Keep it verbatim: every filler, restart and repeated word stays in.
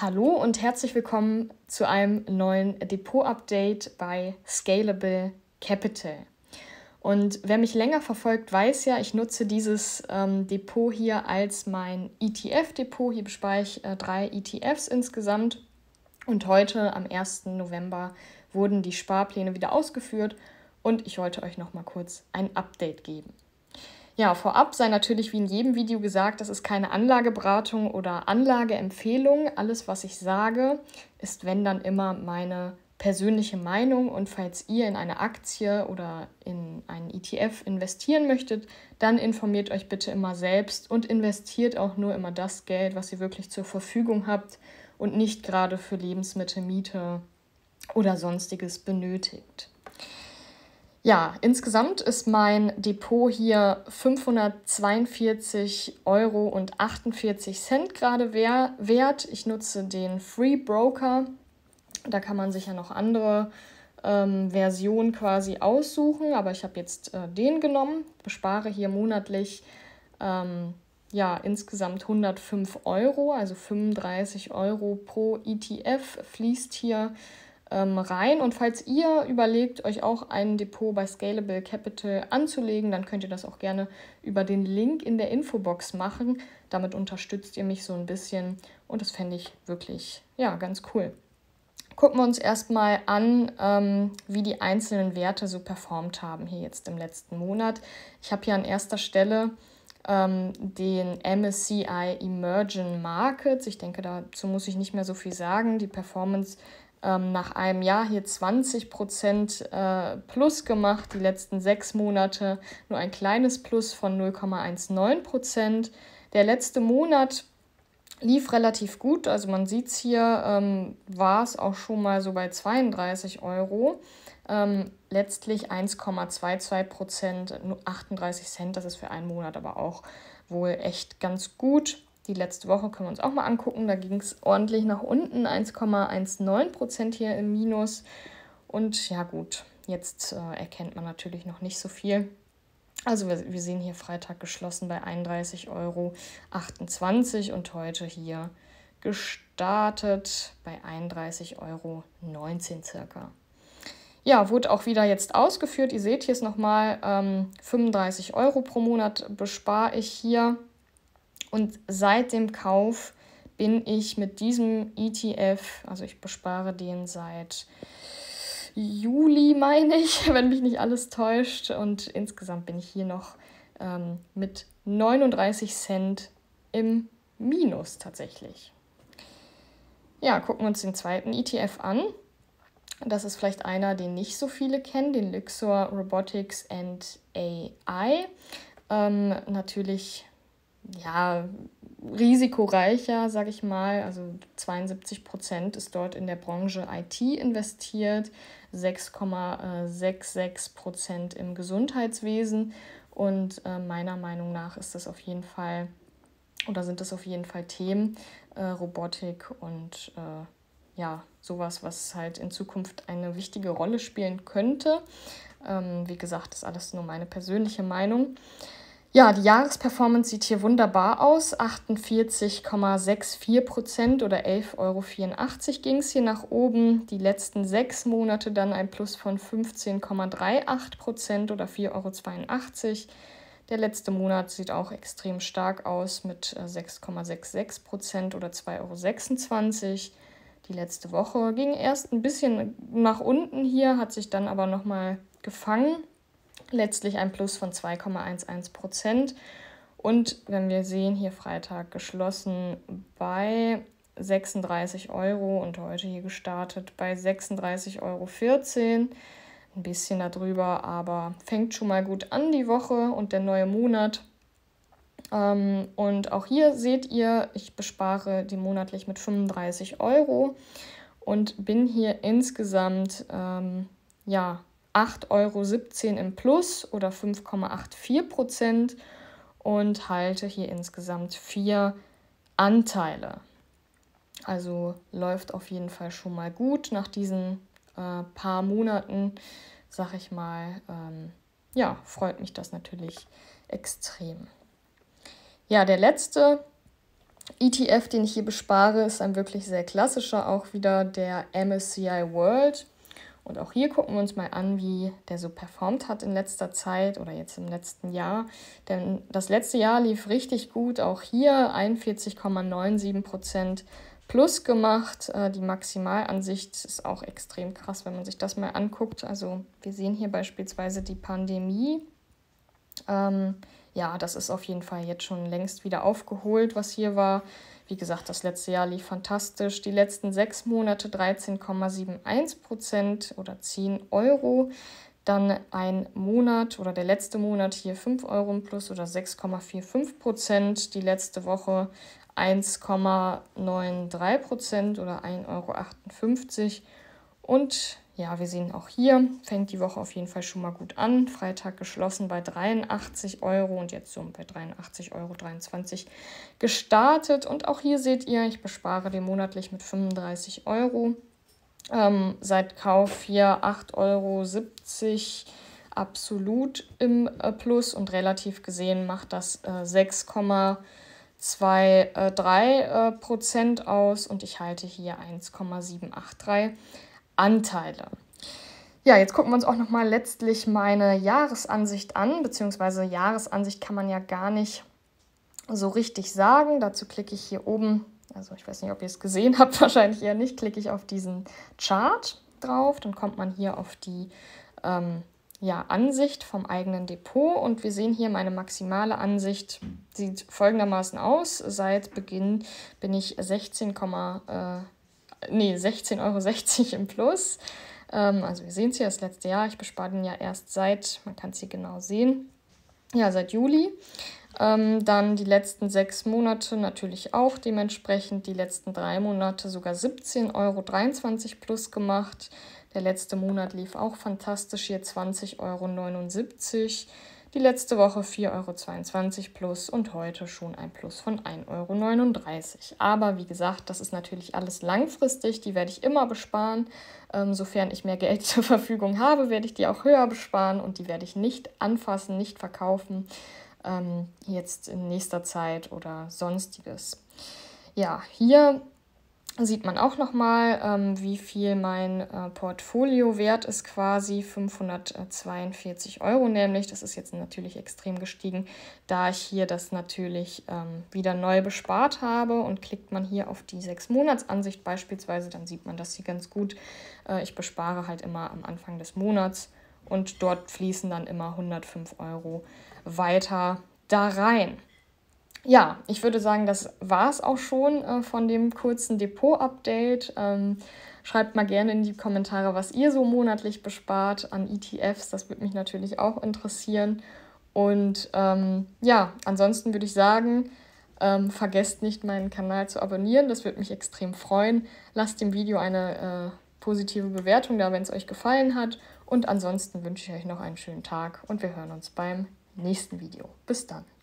Hallo und herzlich willkommen zu einem neuen Depot-Update bei Scalable Capital. Und wer mich länger verfolgt, weiß ja, ich nutze dieses ähm, Depot hier als mein E T F-Depot. Hier bespare ich äh, drei E T Fs insgesamt. Und heute am ersten November wurden die Sparpläne wieder ausgeführt und ich wollte euch noch mal kurz ein Update geben. Ja, vorab sei natürlich wie in jedem Video gesagt, das ist keine Anlageberatung oder Anlageempfehlung. Alles, was ich sage, ist, wenn dann, immer meine persönliche Meinung. Und falls ihr in eine Aktie oder in einen E T F investieren möchtet, dann informiert euch bitte immer selbst und investiert auch nur immer das Geld, was ihr wirklich zur Verfügung habt und nicht gerade für Lebensmittel, Miete oder Sonstiges benötigt. Ja, insgesamt ist mein Depot hier fünfhundertzweiundvierzig Euro und achtundvierzig Cent gerade wert. Ich nutze den Free Broker. Da kann man sich ja noch andere ähm, Versionen quasi aussuchen, aber ich habe jetzt äh, den genommen, bespare hier monatlich ähm, ja, insgesamt hundertfünf Euro, also fünfunddreißig Euro pro E T F fließt hier rein. Und falls ihr überlegt, euch auch ein Depot bei Scalable Capital anzulegen, dann könnt ihr das auch gerne über den Link in der Infobox machen. Damit unterstützt ihr mich so ein bisschen und das fände ich wirklich ja, ganz cool. Gucken wir uns erstmal an, ähm, wie die einzelnen Werte so performt haben hier jetzt im letzten Monat. Ich habe hier an erster Stelle ähm, den M S C I Emerging Markets. Ich denke, dazu muss ich nicht mehr so viel sagen. Die Performance nach einem Jahr hier zwanzig Prozent äh, plus gemacht, die letzten sechs Monate nur ein kleines Plus von null Komma neunzehn Prozent. Der letzte Monat lief relativ gut, also man sieht es hier, ähm, war es auch schon mal so bei zweiunddreißig Euro. Ähm, letztlich eins Komma zweiundzwanzig Prozent, nur achtunddreißig Cent, das ist für einen Monat aber auch wohl echt ganz gut. Die letzte Woche können wir uns auch mal angucken, da ging es ordentlich nach unten, eins Komma neunzehn Prozent hier im Minus. Und ja gut, jetzt äh, erkennt man natürlich noch nicht so viel. Also wir, wir sehen hier Freitag geschlossen bei einunddreißig Euro achtundzwanzig und heute hier gestartet bei einunddreißig Euro neunzehn circa. Ja, wurde auch wieder jetzt ausgeführt. Ihr seht hier ist nochmal ähm, fünfunddreißig Euro pro Monat bespare ich hier. Und seit dem Kauf bin ich mit diesem E T F, also ich bespare den seit Juli, meine ich, wenn mich nicht alles täuscht. Und insgesamt bin ich hier noch ähm, mit neununddreißig Cent im Minus tatsächlich. Ja, gucken wir uns den zweiten E T F an. Das ist vielleicht einer, den nicht so viele kennen, den Luxor Robotics and A I. Ähm, natürlich... ja, risikoreicher, sage ich mal. Also zweiundsiebzig Prozent ist dort in der Branche I T investiert, sechs Komma sechsundsechzig Prozent im Gesundheitswesen. Und äh, meiner Meinung nach ist das auf jeden Fall, oder sind das auf jeden Fall Themen, äh, Robotik und äh, ja, sowas, was halt in Zukunft eine wichtige Rolle spielen könnte. Ähm, wie gesagt, ist alles nur meine persönliche Meinung. Ja, die Jahresperformance sieht hier wunderbar aus. achtundvierzig Komma vierundsechzig Prozent oder elf Komma vierundachtzig Euro ging es hier nach oben. Die letzten sechs Monate dann ein Plus von fünfzehn Komma achtunddreißig Prozent oder vier Komma zweiundachtzig Euro. Der letzte Monat sieht auch extrem stark aus mit sechs Komma sechsundsechzig Prozent oder zwei Komma sechsundzwanzig Euro. Die letzte Woche ging erst ein bisschen nach unten hier, hat sich dann aber nochmal gefangen. Letztlich ein Plus von zwei Komma elf Prozent. Und wenn wir sehen, hier Freitag geschlossen bei sechsunddreißig Euro und heute hier gestartet bei sechsunddreißig Euro vierzehn. Ein bisschen darüber, aber fängt schon mal gut an die Woche und der neue Monat. Ähm, und auch hier seht ihr, ich bespare die monatlich mit fünfunddreißig Euro und bin hier insgesamt, ähm, ja, acht Komma siebzehn Euro im Plus oder fünf Komma vierundachtzig Prozent und halte hier insgesamt vier Anteile. Also läuft auf jeden Fall schon mal gut nach diesen äh, paar Monaten, sag ich mal. Ähm, ja, freut mich das natürlich extrem. Ja, der letzte E T F, den ich hier bespare, ist ein wirklich sehr klassischer, auch wieder der M S C I World. Und auch hier gucken wir uns mal an, wie der so performt hat in letzter Zeit oder jetzt im letzten Jahr. Denn das letzte Jahr lief richtig gut, auch hier einundvierzig Komma neun sieben Prozent plus gemacht. Die Maximalansicht ist auch extrem krass, wenn man sich das mal anguckt. Also wir sehen hier beispielsweise die Pandemie. Ähm, ja, das ist auf jeden Fall jetzt schon längst wieder aufgeholt, was hier war. Wie gesagt, das letzte Jahr lief fantastisch. Die letzten sechs Monate dreizehn Komma sieben eins Prozent oder zehn Euro. Dann ein Monat oder der letzte Monat hier fünf Euro im Plus oder sechs Komma vier fünf Prozent. Die letzte Woche eins Komma neun drei Prozent oder ein Euro achtundfünfzig. Und ja, wir sehen auch hier, fängt die Woche auf jeden Fall schon mal gut an. Freitag geschlossen bei dreiundachtzig Euro und jetzt so bei dreiundachtzig Euro dreiundzwanzig gestartet. Und auch hier seht ihr, ich bespare den monatlich mit fünfunddreißig Euro. Ähm, seit Kauf hier acht Euro siebzig absolut im äh, Plus und relativ gesehen macht das äh, sechs Komma drei Prozent aus und ich halte hier eins Komma sieben acht drei Anteile. Ja, jetzt gucken wir uns auch nochmal letztlich meine Jahresansicht an, beziehungsweise Jahresansicht kann man ja gar nicht so richtig sagen. Dazu klicke ich hier oben, also ich weiß nicht, ob ihr es gesehen habt, wahrscheinlich eher nicht, klicke ich auf diesen Chart drauf, dann kommt man hier auf die ähm, ja, Ansicht vom eigenen Depot und wir sehen hier meine maximale Ansicht, sieht folgendermaßen aus. Seit Beginn bin ich sechzehn, äh, nee, sechzehn Euro sechzig im Plus. Ähm, also wir sehen es hier, das letzte Jahr, ich bespare den ja erst seit, man kann es hier genau sehen, ja seit Juli. Ähm, dann die letzten sechs Monate natürlich auch dementsprechend, die letzten drei Monate sogar siebzehn Euro dreiundzwanzig plus gemacht. Der letzte Monat lief auch fantastisch, hier zwanzig Euro neunundsiebzig, die letzte Woche vier Euro zweiundzwanzig plus und heute schon ein Plus von ein Euro neununddreißig. Aber wie gesagt, das ist natürlich alles langfristig, die werde ich immer besparen. Ähm, sofern ich mehr Geld zur Verfügung habe, werde ich die auch höher besparen und die werde ich nicht anfassen, nicht verkaufen, ähm, jetzt in nächster Zeit oder sonstiges. Ja, hier sieht man auch nochmal, ähm, wie viel mein äh, Portfolio wert ist, quasi fünfhundertzweiundvierzig Euro nämlich. Das ist jetzt natürlich extrem gestiegen, da ich hier das natürlich ähm, wieder neu bespart habe. Und klickt man hier auf die sechs Monats Ansicht beispielsweise, dann sieht man das hier ganz gut. Äh, ich bespare halt immer am Anfang des Monats und dort fließen dann immer hundertfünf Euro weiter da rein. Ja, ich würde sagen, das war es auch schon äh, von dem kurzen Depot-Update. Ähm, schreibt mal gerne in die Kommentare, was ihr so monatlich bespart an E T Fs. Das würde mich natürlich auch interessieren. Und ähm, ja, ansonsten würde ich sagen, ähm, vergesst nicht, meinen Kanal zu abonnieren. Das würde mich extrem freuen. Lasst dem Video eine äh, positive Bewertung da, wenn es euch gefallen hat. Und ansonsten wünsche ich euch noch einen schönen Tag und wir hören uns beim nächsten Video. Bis dann.